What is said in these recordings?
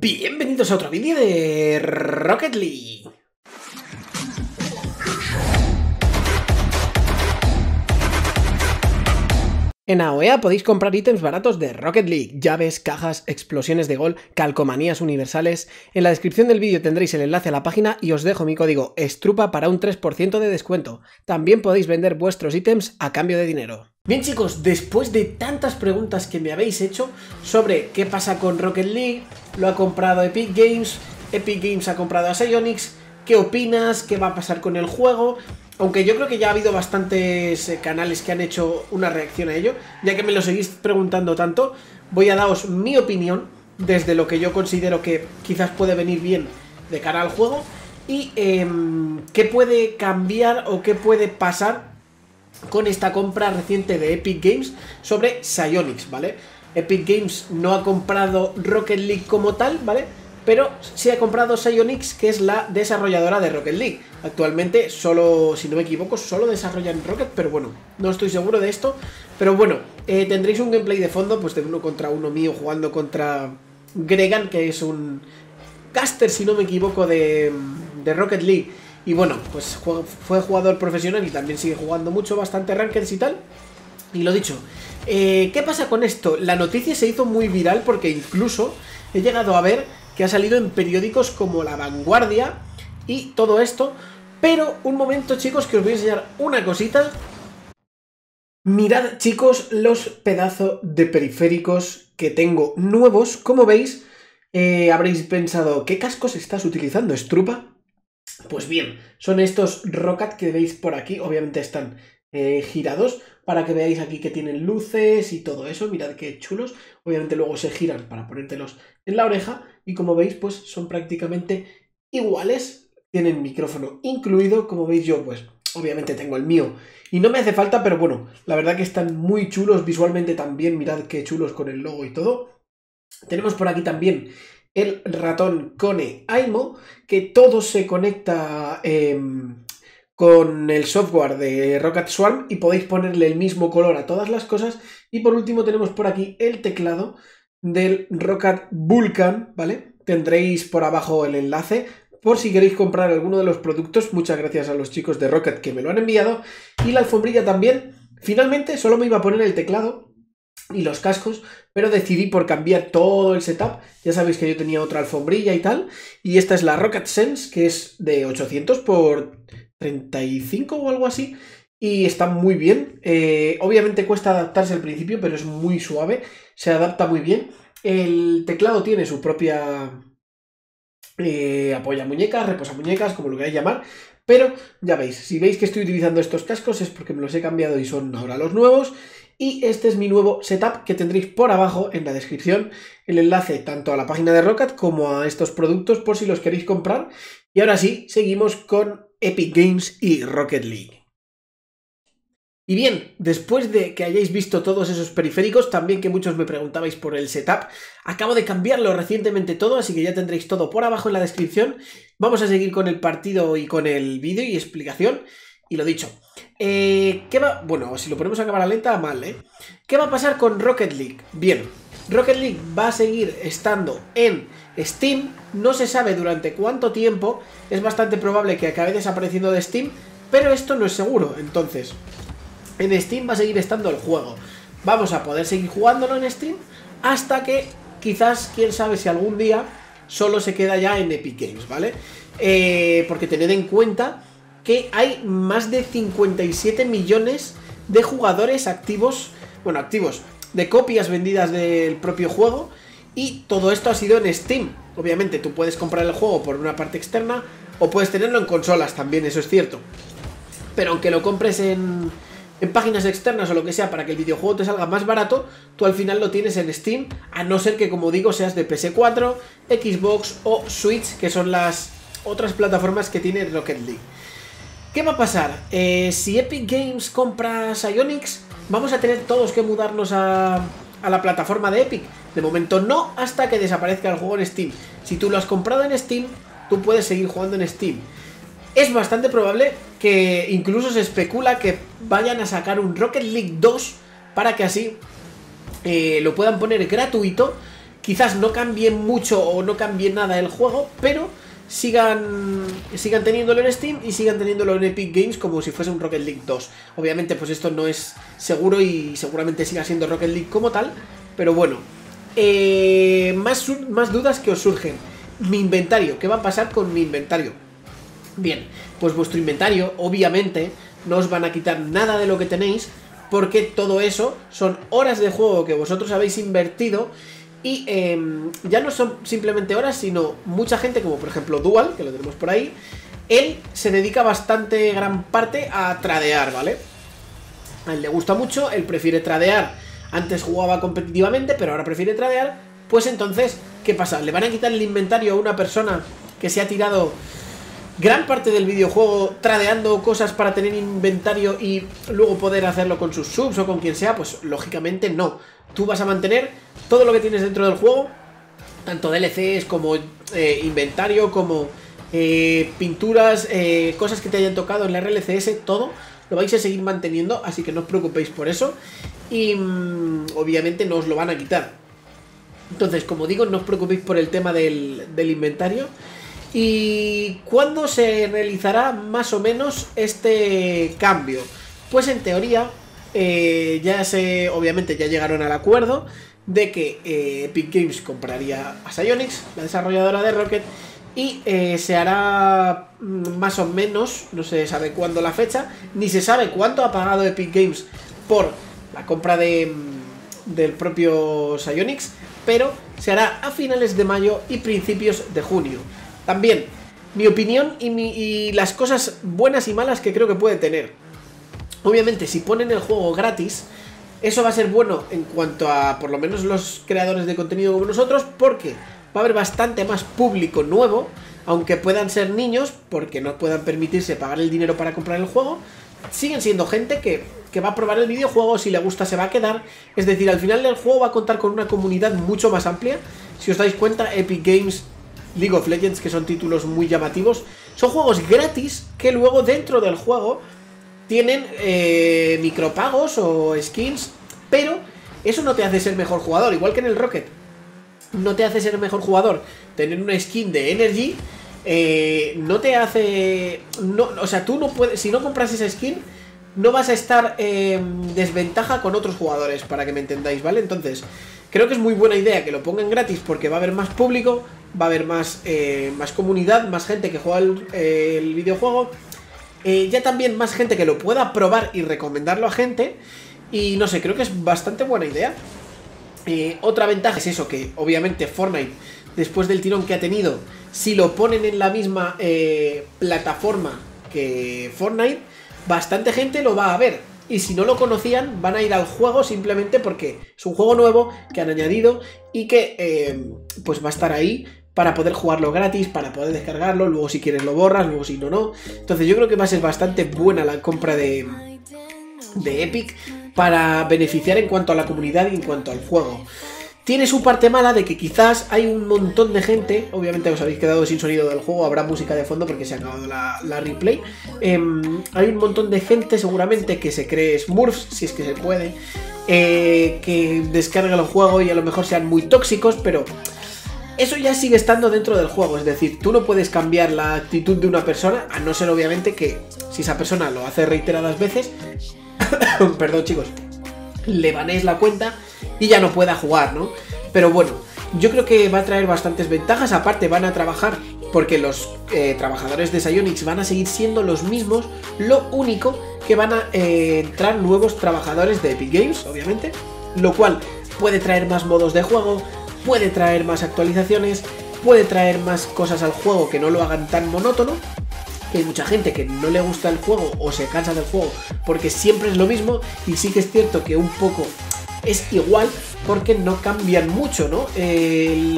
Bienvenidos a otro vídeo de Rocket League. En AOEA podéis comprar ítems baratos de Rocket League, llaves, cajas, explosiones de gol, calcomanías universales. En la descripción del vídeo tendréis el enlace a la página y os dejo mi código ESTRUPA para un 3% de descuento. También podéis vender vuestros ítems a cambio de dinero. Bien chicos, después de tantas preguntas que me habéis hecho sobre qué pasa con Rocket League, lo ha comprado Epic Games ha comprado a Psyonix, ¿qué opinas? ¿Qué va a pasar con el juego? Aunque yo creo que ya ha habido bastantes canales que han hecho una reacción a ello, ya que me lo seguís preguntando tanto, voy a daros mi opinión desde lo que yo considero que quizás puede venir bien de cara al juego y qué puede cambiar o qué puede pasar con esta compra reciente de Epic Games sobre Psyonix, ¿vale? Epic Games no ha comprado Rocket League como tal, ¿vale? Pero sí ha comprado Psyonix, que es la desarrolladora de Rocket League. Actualmente solo, si no me equivoco, solo desarrollan Rocket, pero bueno, no estoy seguro de esto. Pero bueno, tendréis un gameplay de fondo, pues de 1 contra 1 mío jugando contra Gregan, que es un caster, si no me equivoco, de Rocket League. Y bueno, pues fue jugador profesional y también sigue jugando mucho, bastante rankings y tal. Y lo dicho, ¿qué pasa con esto? La noticia se hizo muy viral porque incluso he llegado a ver que ha salido en periódicos como La Vanguardia y todo esto. Pero un momento, chicos, que os voy a enseñar una cosita. Mirad, chicos, los pedazos de periféricos que tengo nuevos. Como veis, habréis pensado, ¿qué cascos estás utilizando, Strupa? Pues bien, son estos Roccat que veis por aquí, obviamente están girados para que veáis aquí que tienen luces y todo eso, mirad qué chulos, obviamente luego se giran para ponértelos en la oreja y como veis pues son prácticamente iguales, tienen micrófono incluido, como veis yo pues obviamente tengo el mío y no me hace falta, pero bueno, la verdad que están muy chulos visualmente también, mirad qué chulos con el logo y todo. Tenemos por aquí también el ratón Kone Aimo, que todo se conecta con el software de ROCCAT Swarm y podéis ponerle el mismo color a todas las cosas. Y por último tenemos por aquí el teclado del ROCCAT Vulcan, ¿vale? Tendréis por abajo el enlace por si queréis comprar alguno de los productos. Muchas gracias a los chicos de ROCCAT que me lo han enviado. Y la alfombrilla también. Finalmente solo me iba a poner el teclado y los cascos, pero decidí por cambiar todo el setup, ya sabéis que yo tenía otra alfombrilla y tal, y esta es la ROCCAT Sense, que es de 800 por 35 o algo así, y está muy bien, obviamente cuesta adaptarse al principio, pero es muy suave, se adapta muy bien, el teclado tiene su propia apoya muñecas, reposa muñecas, como lo queráis llamar, pero ya veis, si veis que estoy utilizando estos cascos es porque me los he cambiado y son ahora los nuevos. Y este es mi nuevo setup que tendréis por abajo en la descripción, el enlace tanto a la página de Roccat como a estos productos por si los queréis comprar. Y ahora sí, seguimos con Epic Games y Rocket League. Y bien, después de que hayáis visto todos esos periféricos, también que muchos me preguntabais por el setup, acabo de cambiarlo recientemente todo, así que ya tendréis todo por abajo en la descripción. Vamos a seguir con el partido y con el vídeo y explicación. Y lo dicho, ¿qué va? Bueno, si lo ponemos a cámara lenta, mal, ¿eh? ¿Qué va a pasar con Rocket League? Bien, Rocket League va a seguir estando en Steam, no se sabe durante cuánto tiempo, es bastante probable que acabe desapareciendo de Steam, pero esto no es seguro, entonces, en Steam va a seguir estando el juego, vamos a poder seguir jugándolo en Steam hasta que quizás, quién sabe si algún día, solo se queda ya en Epic Games, ¿vale? Porque tened en cuenta que hay más de 57 millones de jugadores activos, bueno, activos, de copias vendidas del propio juego, y todo esto ha sido en Steam. Obviamente tú puedes comprar el juego por una parte externa o puedes tenerlo en consolas también, eso es cierto. Pero aunque lo compres en páginas externas o lo que sea para que el videojuego te salga más barato, tú al final lo tienes en Steam, a no ser que, como digo, seas de PS4, Xbox o Switch, que son las otras plataformas que tiene Rocket League. ¿Qué va a pasar? Si Epic Games compra Psyonix, vamos a tener todos que mudarnos a la plataforma de Epic. De momento no, hasta que desaparezca el juego en Steam. Si tú lo has comprado en Steam, tú puedes seguir jugando en Steam. Es bastante probable que incluso se especula que vayan a sacar un Rocket League 2 para que así lo puedan poner gratuito. quizás no cambien mucho o no cambien nada el juego, pero sigan teniéndolo en Steam y sigan teniéndolo en Epic Games como si fuese un Rocket League 2. Obviamente pues esto no es seguro y seguramente siga siendo Rocket League como tal, pero bueno. Más dudas que os surgen. Mi inventario, ¿qué va a pasar con mi inventario? Bien, pues vuestro inventario obviamente no os van a quitar nada de lo que tenéis, porque todo eso son horas de juego que vosotros habéis invertido. Y ya no son simplemente horas, sino mucha gente, como por ejemplo Dual, que lo tenemos por ahí. Él se dedica bastante gran parte a tradear, ¿vale? A él le gusta mucho, él prefiere tradear. Antes jugaba competitivamente, pero ahora prefiere tradear. Pues entonces, ¿qué pasa? ¿Le van a quitar el inventario a una persona que se ha tirado gran parte del videojuego tradeando cosas para tener inventario y luego poder hacerlo con sus subs o con quien sea? Pues lógicamente no. Tú vas a mantener todo lo que tienes dentro del juego, tanto DLCs como inventario, como pinturas, cosas que te hayan tocado en la RLCS, todo lo vais a seguir manteniendo, así que no os preocupéis por eso. Y obviamente no os lo van a quitar. Entonces, como digo, no os preocupéis por el tema del inventario. ¿Y cuándo se realizará más o menos este cambio? Pues en teoría obviamente ya llegaron al acuerdo de que Epic Games compraría a Psyonix, la desarrolladora de Rocket, y se hará más o menos, no se sabe cuándo la fecha, ni se sabe cuánto ha pagado Epic Games por la compra del propio Psyonix, pero se hará a finales de mayo y principios de junio. También mi opinión y las cosas buenas y malas que creo que puede tener. Obviamente, si ponen el juego gratis, eso va a ser bueno en cuanto a, por lo menos, los creadores de contenido como nosotros, porque va a haber bastante más público nuevo, aunque puedan ser niños, porque no puedan permitirse pagar el dinero para comprar el juego. Siguen siendo gente que va a probar el videojuego, si le gusta se va a quedar. Es decir, al final del juego va a contar con una comunidad mucho más amplia. Si os dais cuenta, Epic Games, League of Legends, que son títulos muy llamativos, son juegos gratis que luego dentro del juego tienen micropagos o skins, pero eso no te hace ser mejor jugador, igual que en el Rocket. No te hace ser mejor jugador tener una skin de Energy, no te hace... No, o sea, tú no puedes... Si no compras esa skin, no vas a estar en desventaja con otros jugadores, para que me entendáis, ¿vale? Entonces, creo que es muy buena idea que lo pongan gratis, porque va a haber más público, va a haber más comunidad, más gente que juega el videojuego. Ya también más gente que lo pueda probar y recomendarlo a gente. Y no sé, creo que es bastante buena idea. Otra ventaja es eso, que obviamente Fortnite, después del tirón que ha tenido, si lo ponen en la misma plataforma que Fortnite, bastante gente lo va a ver. Y si no lo conocían, van a ir al juego simplemente porque es un juego nuevo que han añadido y que pues va a estar ahí para poder jugarlo gratis, para poder descargarlo, luego si quieres lo borras, luego si no, no. Entonces yo creo que va a ser bastante buena la compra de Epic para beneficiar en cuanto a la comunidad y en cuanto al juego. Tiene su parte mala de que quizás hay un montón de gente, obviamente os habéis quedado sin sonido del juego, habrá música de fondo porque se ha acabado la replay. Hay un montón de gente seguramente que se cree Smurfs, si es que se puede, que descarga el juego y a lo mejor sean muy tóxicos, pero... eso ya sigue estando dentro del juego, es decir, tú no puedes cambiar la actitud de una persona, a no ser obviamente que si esa persona lo hace reiteradas veces, perdón chicos, le banéis la cuenta y ya no pueda jugar, ¿no? Pero bueno, yo creo que va a traer bastantes ventajas, aparte van a trabajar, porque los trabajadores de Psyonix van a seguir siendo los mismos, lo único que van a entrar nuevos trabajadores de Epic Games, obviamente, lo cual puede traer más modos de juego, puede traer más actualizaciones, puede traer más cosas al juego que no lo hagan tan monótono, que hay mucha gente que no le gusta el juego o se cansa del juego porque siempre es lo mismo, y sí que es cierto que un poco es igual porque no cambian mucho, ¿no?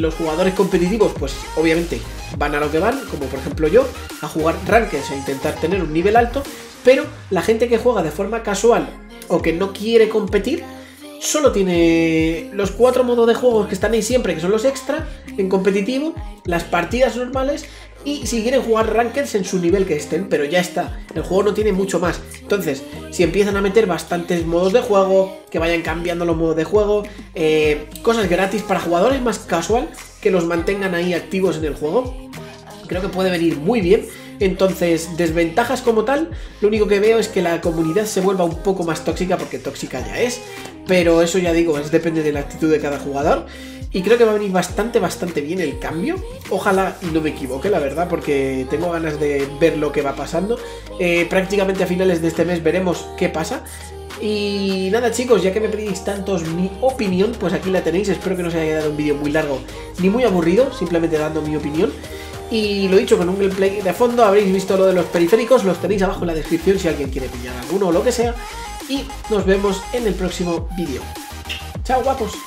Los jugadores competitivos pues obviamente van a lo que van, como por ejemplo yo, a jugar rankings, a intentar tener un nivel alto, pero la gente que juega de forma casual o que no quiere competir, solo tiene los 4 modos de juegos que están ahí siempre, que son los extra, en competitivo, las partidas normales y si quieren jugar rankeds en su nivel que estén, pero ya está, el juego no tiene mucho más. Entonces, si empiezan a meter bastantes modos de juego, que vayan cambiando los modos de juego, cosas gratis para jugadores más casual, que los mantengan ahí activos en el juego, creo que puede venir muy bien. Entonces, desventajas como tal, lo único que veo es que la comunidad se vuelva un poco más tóxica, porque tóxica ya es, pero eso ya digo, es, depende de la actitud de cada jugador. Y creo que va a venir bastante bien el cambio. Ojalá y no me equivoque, la verdad, porque tengo ganas de ver lo que va pasando. Prácticamente a finales de este mes veremos qué pasa. Y nada, chicos, ya que me pedís tantos mi opinión, pues aquí la tenéis. Espero que no se haya quedado un vídeo muy largo ni muy aburrido, simplemente dando mi opinión. Y lo dicho, con un gameplay de fondo. Habréis visto lo de los periféricos, los tenéis abajo en la descripción si alguien quiere pillar alguno o lo que sea. Y nos vemos en el próximo vídeo. Chao, guapos.